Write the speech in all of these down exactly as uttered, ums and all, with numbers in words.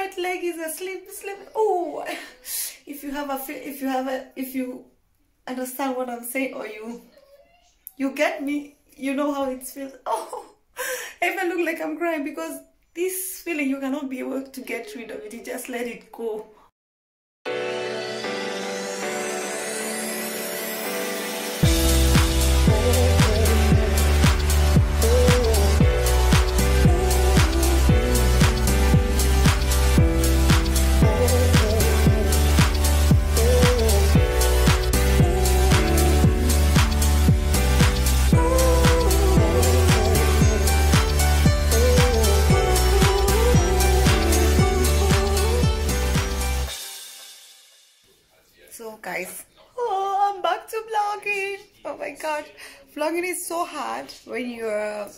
right leg is asleep, sleep. Oh, if you have a, if you have a, if you understand what I'm saying, or you, you get me, you know how it feels. Oh, if I look like I'm crying, because this feeling, you cannot be able to get rid of it. You just let it go. Guys, oh, I'm back to vlogging. Oh my god, vlogging is so hard when you're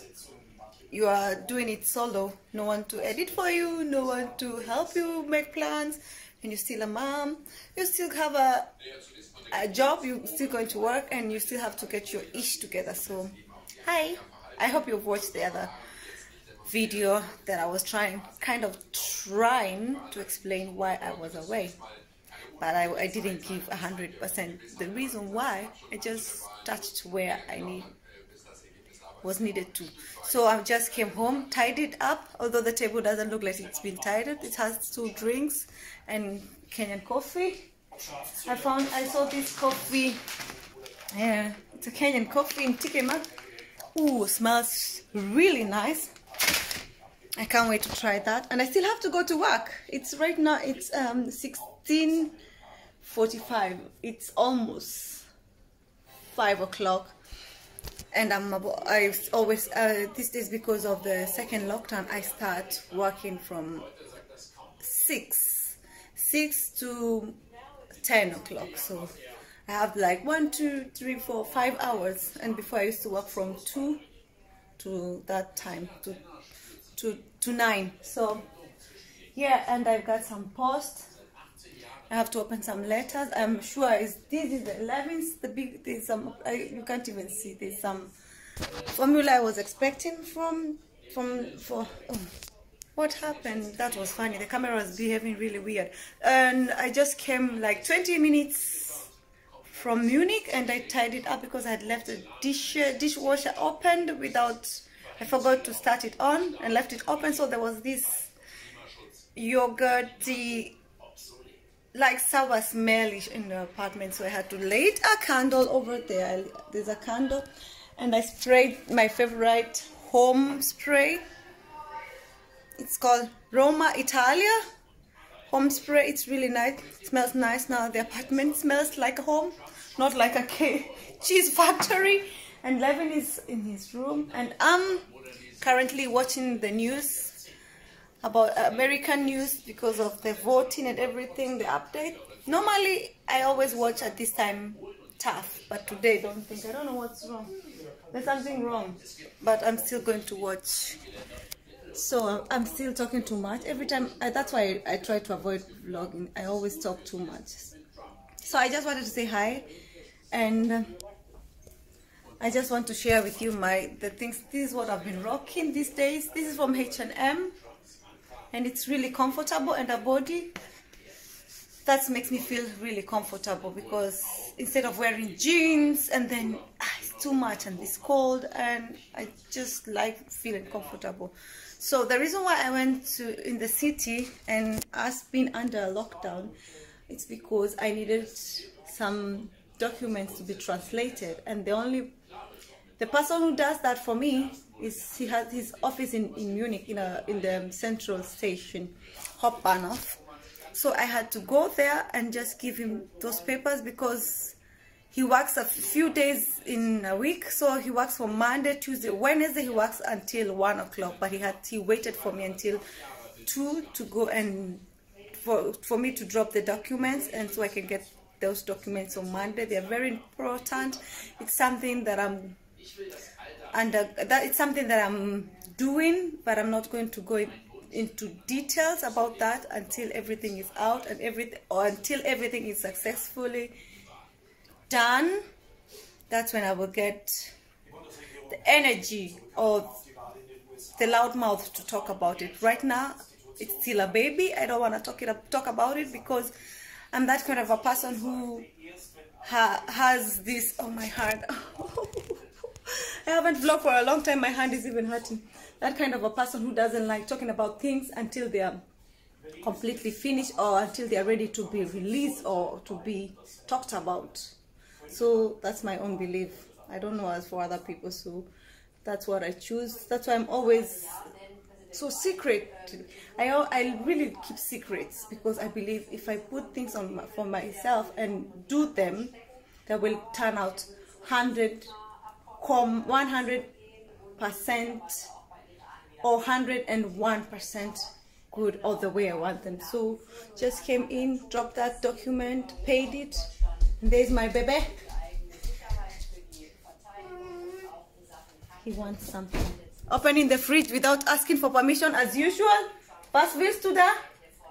you are doing it solo. No one to edit for you, no one to help you make plans, and you're still a mom. You still have a a job. You're still going to work, and you still have to get your ish together. So, hi. I hope you've watched the other video that I was trying, kind of trying to explain why I was away. But I, I didn't give one hundred percent. The reason why, I just touched where I need, was needed to. So I just came home, tidied up, although the table doesn't look like it's been tidied. It has two drinks and Kenyan coffee. I found, I saw this coffee. Yeah, it's a Kenyan coffee in T K Max. Ooh, smells really nice. I can't wait to try that. And I still have to go to work. It's right now, it's um sixteen forty-five. It's almost five o'clock, and I'm about, I always uh, these days, because of the second lockdown, I start working from six six to ten o'clock. So I have like one two three four five hours, and before I used to work from two to that time to to, to nine. So yeah, and I've got some posts. I have to open some letters. I'm sure it's, this is the eleventh. The big, there's some, I, you can't even see. There's some formula I was expecting from, from, for, oh, what happened? That was funny. The camera was behaving really weird. And I just came like twenty minutes from Munich, and I tidied up because I had left the dish, dishwasher opened without, I forgot to start it on and left it open. So there was this yogurty, like sour smellish in the apartment, so I had to light a candle over there. There's a candle, and I sprayed my favorite home spray. It's called Roma Italia home spray. It's really nice. It smells nice. Now the apartment smells like home, not like a cheese factory. And Levin is in his room, and I'm currently watching the news, about American news, because of the voting and everything, the update. Normally, I always watch at this time tough, but today I don't think, I don't know what's wrong. There's something wrong, but I'm still going to watch. So I'm still talking too much. Every time, I, that's why I, I try to avoid vlogging. I always talk too much. So I just wanted to say hi, and I just want to share with you my the things. This is what I've been rocking these days. This is from H and M. And it's really comfortable, and a body that makes me feel really comfortable, because instead of wearing jeans and then ah, it's too much and it's cold, and I just like feeling comfortable. So the reason why I went to in the city and us being under a lockdown, it's because I needed some documents to be translated, and the only the person who does that for me is, he has his office in, in Munich, in, a, in the central station, Hauptbahnhof. So I had to go there and just give him those papers, because he works a few days in a week. So he works from Monday, Tuesday, Wednesday. He works until one o'clock, but he had he waited for me until two to go and for for me to drop the documents, and so I can get those documents on Monday. They are very important. It's something that I'm. And uh, that it's something that I'm doing, but I'm not going to go in, into details about that until everything is out and everything, or until everything is successfully done. That's when I will get the energy or the loud mouth to talk about it. Right now, it's still a baby. I don't want to talk it up, talk about it, because I'm that kind of a person who ha has this. Oh, my hand. I haven't vlogged for a long time. My hand is even hurting. That kind of a person who doesn't like talking about things until they are completely finished or until they are ready to be released or to be talked about. So that's my own belief. I don't know as for other people, so that's what I choose. That's why I'm always so secret. I, I really keep secrets, because I believe if I put things on my, for myself and do them, that will turn out one hundred percent or one hundred and one percent good all the way I want them. So just came in, dropped that document, paid it. There's my baby. He wants something. Opening the fridge without asking for permission as usual. Pass bills to the.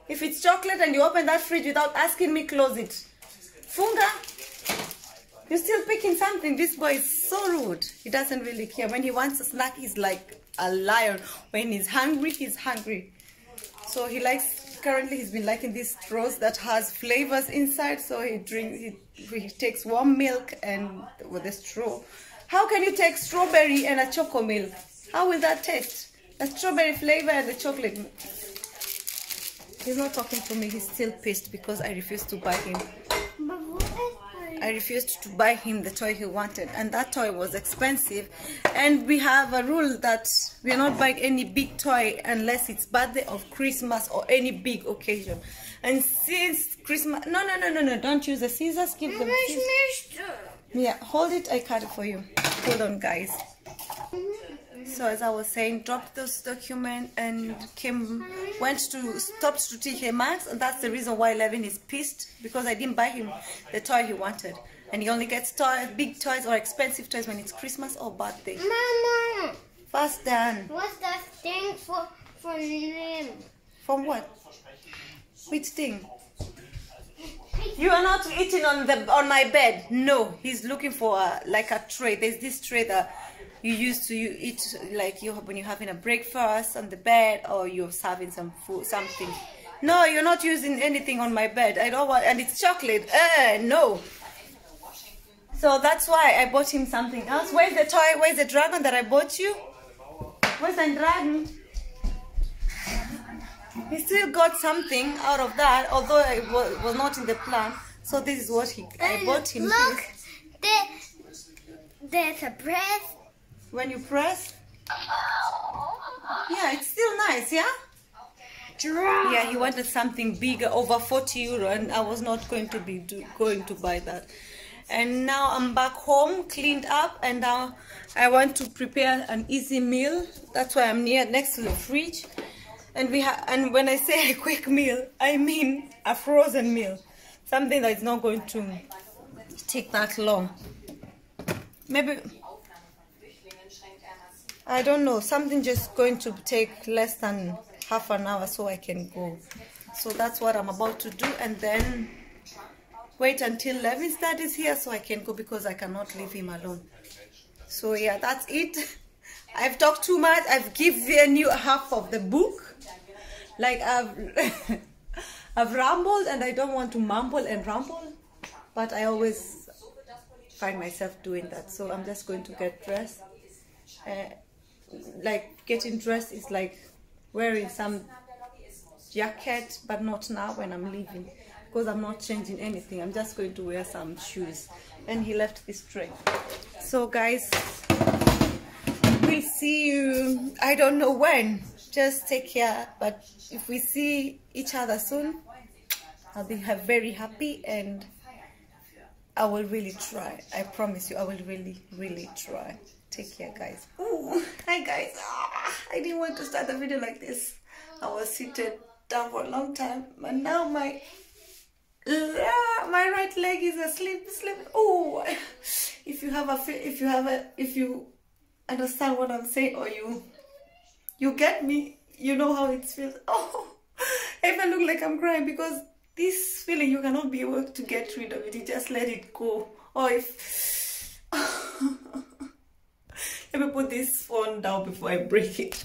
If it's chocolate and you open that fridge without asking me, close it. Funga, you're still picking something. This boy is so rude. He doesn't really care. When he wants a snack, he's like a lion. When he's hungry, he's hungry. So he likes, currently he's been liking these straws that has flavors inside. So he drinks, he, he takes warm milk and with a straw. How can you take strawberry and a choco milk? How will that taste? The strawberry flavor and the chocolate milk. He's not talking to me. He's still pissed because I refused to buy him. I refused to buy him the toy he wanted. And that toy was expensive. And we have a rule that we're not buying any big toy unless it's birthday or Christmas or any big occasion. And since Christmas... No, no, no, no, no. Don't use the scissors. Give them scissors. Yeah, hold it. I cut it for you. Hold on, guys. So as I was saying, dropped those documents and came, went to, stopped to T K Max, and that's the reason why Levin is pissed, because I didn't buy him the toy he wanted. And he only gets toy, big toys or expensive toys when it's Christmas or birthday. Mama! Fast done. What's that thing for, for name? From what? Which thing? You are not eating on the on my bed. No, he's looking for a, like a tray. There's this tray that you used to you eat like you when you're having a breakfast on the bed or you're serving some food, something. No, you're not using anything on my bed. I don't want, and it's chocolate. Uh, no. So that's why I bought him something else. Where's the toy? Where's the dragon that I bought you? Where's the dragon? He still got something out of that, although it was not in the plan. So this is what he I bought him. Look, there, there's a press. When you press, yeah, it's still nice, yeah. Yeah, he wanted something bigger, over forty euro, and I was not going to be do, going to buy that. And now I'm back home, cleaned up, and now I want to prepare an easy meal. That's why I'm near next to the fridge. And we ha and when I say a quick meal, I mean a frozen meal, something that is not going to take that long. Maybe, I don't know, something just going to take less than half an hour so I can go. So that's what I'm about to do, and then wait until Levin's dad is here so I can go, because I cannot leave him alone. So yeah, that's it. I've talked too much. I've given you half of the book. Like I've, I've rambled, and I don't want to mumble and ramble, but I always find myself doing that. So I'm just going to get dressed. Uh, like getting dressed is like wearing some jacket, but not now when I'm leaving, because I'm not changing anything. I'm just going to wear some shoes. And he left this tray. So guys, we'll see you, I don't know when. Just take care, but if we see each other soon, I'll be very happy, and I will really try. I promise you, I will really, really try. Take care, guys. Ooh, hi guys. Ah, I didn't want to start the video like this. I was seated down for a long time, but now my ah, my right leg is asleep. Sleep. Oh, if you have a if you have a if you understand what I'm saying, or you you get me, you know how it feels. Oh, if I look like I'm crying, because this feeling you cannot be able to get rid of it. You just let it go. Or if let me put this phone down before I break it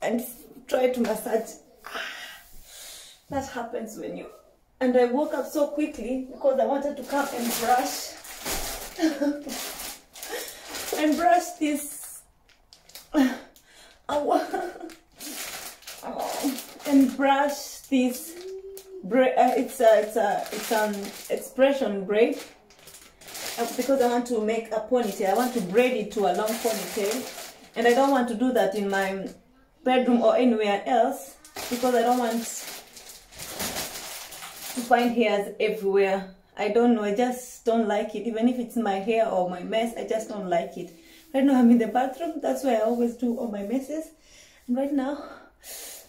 and try to massage That happens when you... And I woke up so quickly because I wanted to come and brush. and brush this... and brush this... Uh, it's a, it's a, it's an expression braid, uh, because I want to make a ponytail. I want to braid it to a long ponytail, and I don't want to do that in my bedroom or anywhere else because I don't want to find hairs everywhere. I don't know. I just don't like it. Even if it's my hair or my mess, I just don't like it. Right now I'm in the bathroom. That's where I always do all my messes. And right now.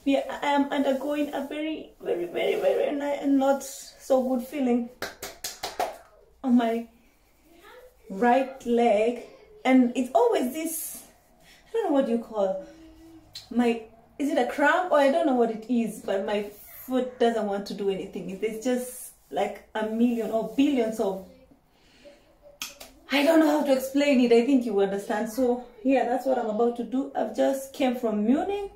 Yeah, I am undergoing a very, very, very, very not so good feeling on my right leg, and it's always this, I don't know what you call, my, is it a cramp, or I don't know what it is, but my foot doesn't want to do anything. It's just like a million or billions of, I don't know how to explain it, I think you understand. So yeah, that's what I'm about to do. I've just came from Munich.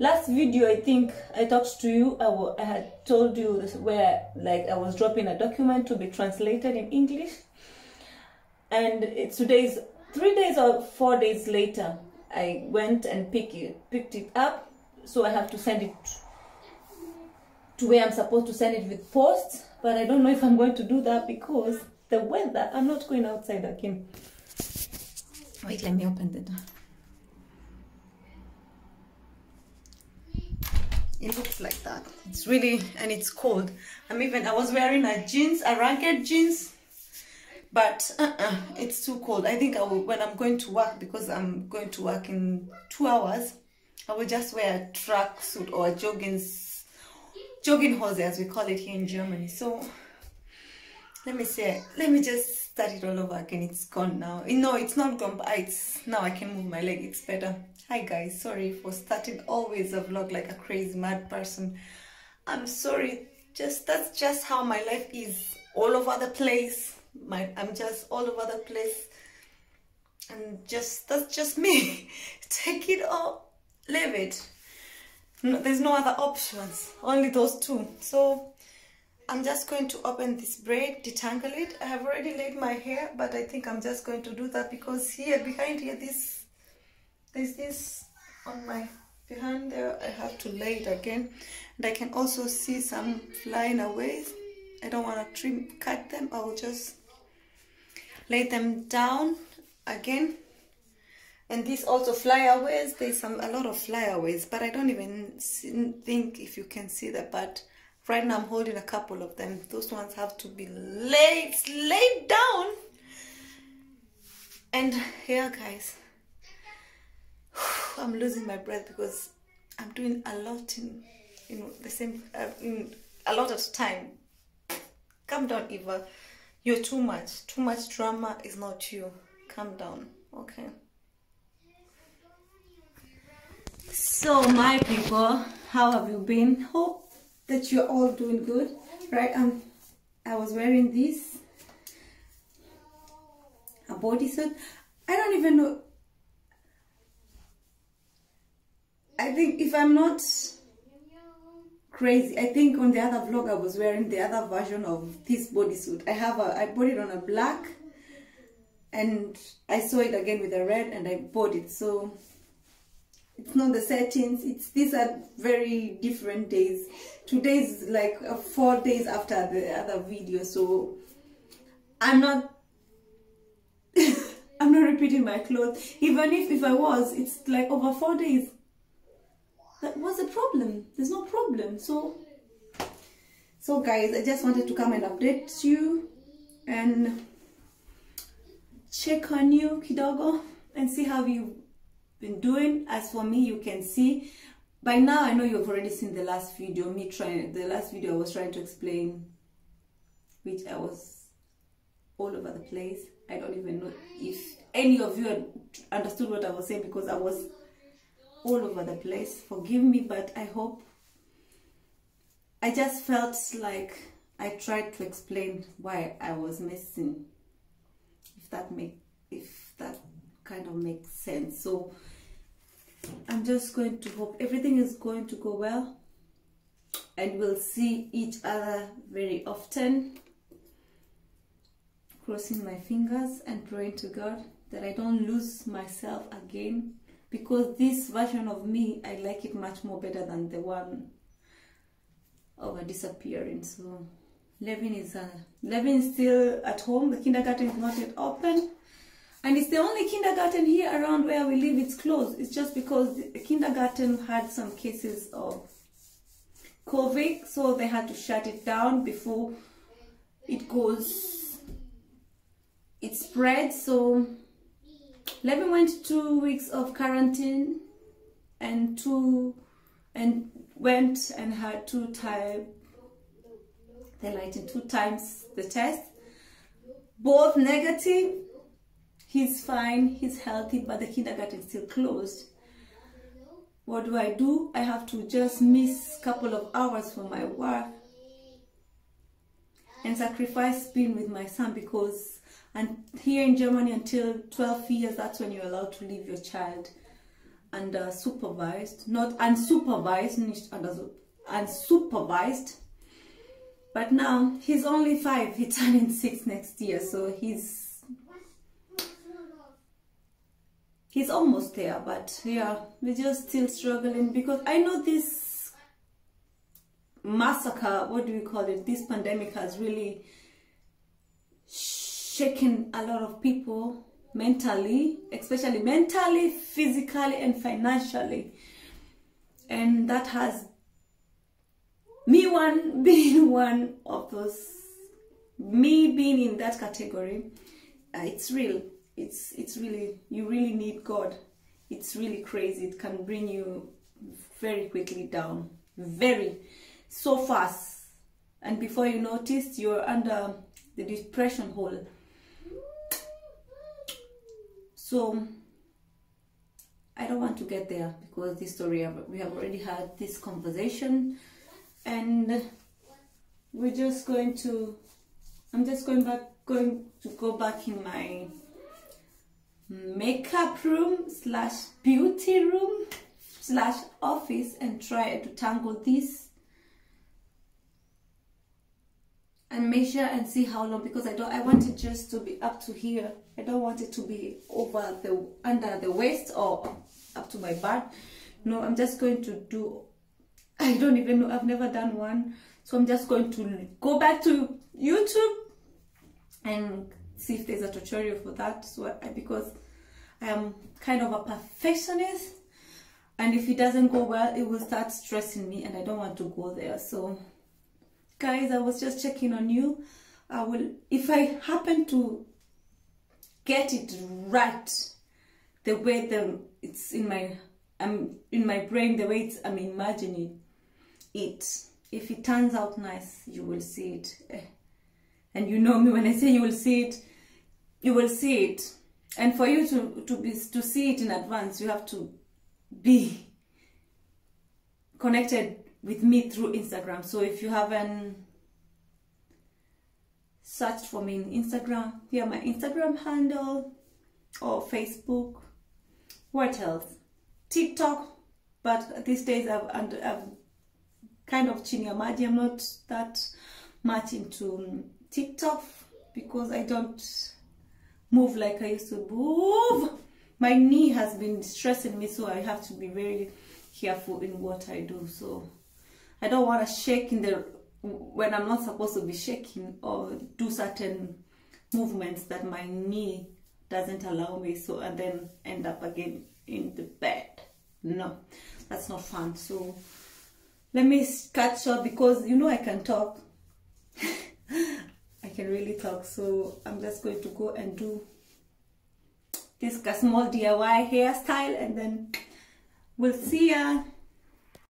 Last video, I think I talked to you, I, I had told you where like I was dropping a document to be translated in English, and it's today's three days or four days later I went and pick it, picked it up, so I have to send it to where I'm supposed to send it with post, but I don't know if I'm going to do that because the weather, I'm not going outside again. Wait, let me open the door. It looks like that. It's really, and it's cold. I'm even, I was wearing a jeans, a ragged jeans, but uh-uh, it's too cold. I think I will, when I'm going to work, because I'm going to work in two hours, I will just wear a track suit or a jogging, jogging hose, as we call it here in Germany. So let me say, let me just start it all over again. It's gone now. No, it's not gone, but it's, now I can move my leg. It's better. Hi guys, sorry for starting always a vlog like a crazy mad person. I'm sorry, just that's just how my life is, all over the place. My I'm just all over the place, and just that's just me. Take it or leave it. No, there's no other options, only those two. So I'm just going to open this braid, detangle it. I have already laid my hair, but I think I'm just going to do that because here behind here this. There's this on my behind there. I have to lay it again, and I can also see some flying away. I don't want to trim cut them. I will just lay them down again, and these also flyaways. There's some a lot of flyaways, but I don't even see, think if you can see that. But right now I'm holding a couple of them. Those ones have to be laid laid down. And here, yeah, guys. I'm losing my breath because I'm doing a lot in, you know, the same, uh, in a lot of time. Calm down, Eva. You're too much. Too much drama is not you. Calm down, okay? So, my people, how have you been? Hope that you're all doing good, right? Um, I was wearing this, a bodysuit. I don't even know. I think if I'm not crazy, I think on the other vlog I was wearing the other version of this bodysuit. I have a, I bought it on a black and I saw it again with a red and I bought it. So it's not the settings, it's, these are very different days. Today is like four days after the other video. So I'm not, I'm not repeating my clothes. Even if, if I was, it's like over four days. That was the problem. There's no problem. So, so guys, I just wanted to come and update you and check on you, kidogo, and see how you've been doing. As for me, you can see by now. I know you've already seen the last video. Me trying the last video. I was trying to explain, which I was all over the place. I don't even know if any of you had understood what I was saying because I was. All over the place. Forgive me, but I hope I just felt like I tried to explain why I was missing, if that make if that kind of makes sense. So I'm just going to hope everything is going to go well and we'll see each other very often. Crossing my fingers and praying to God that I don't lose myself again, because this version of me, I like it much more better than the one of a disappearing. So Levin is uh, Levin is still at home. The kindergarten is not yet open, and it's the only kindergarten here around where we live. It's closed. It's just because the kindergarten had some cases of COVID, so they had to shut it down before it goes, it spreads. So Levin went two weeks of quarantine and two and went and had two time they lighted two times the test, both negative. He's fine, he's healthy, but the kindergarten is still closed. What do I do? I have to just miss a couple of hours for my work and sacrifice being with my son, because and here in Germany until twelve years, that's when you're allowed to leave your child under supervised, not unsupervised, nicht under, unsupervised. But now he's only five, he's turning six next year, so he's he's almost there. But yeah, we're just still struggling, because I know this massacre, what do we call it, this pandemic has really shaken a lot of people mentally, especially mentally, physically and financially, and that has me one being one of those, me being in that category. Uh, it's real. It's it's really, you really need God. It's really crazy. It can bring you very quickly down, very so fast, and before you notice, you're under the depression hole. So I don't want to get there, because this story we have already had this conversation. And we're just going to, I'm just going back, going to go back in my makeup room slash beauty room slash office and try to tangle this and measure and see how long, because I don't, I want it just to be up to here. I don't want it to be over the, under the waist or up to my butt. No, I'm just going to do, I don't even know, I've never done one, so I'm just going to go back to YouTube and see if there's a tutorial for that. So I, because I am kind of a perfectionist, and if it doesn't go well, it will start stressing me, and I don't want to go there. So guys, I was just checking on you. I will, if I happen to get it right, the way the it's in my, I'm in my brain, the way it's, I'm imagining it, if it turns out nice, you will see it. And you know me, when I say you will see it, you will see it. And for you to to be to see it in advance, you have to be connected with me through Instagram. So if you haven't searched for me in Instagram, here my Instagram handle, or Facebook, what else, TikTok. But these days I've, I've kind of chinyamaji, I'm not that much into TikTok, because I don't move like I used to move. My knee has been stressing me, so I have to be very careful in what I do. So I don't want to shake in the, when I'm not supposed to be shaking, or do certain movements that my knee doesn't allow me, so and then end up again in the bed. No, that's not fun. So let me cut short, because you know I can talk. I can really talk. So I'm just going to go and do this small D I Y hairstyle, and then we'll see ya.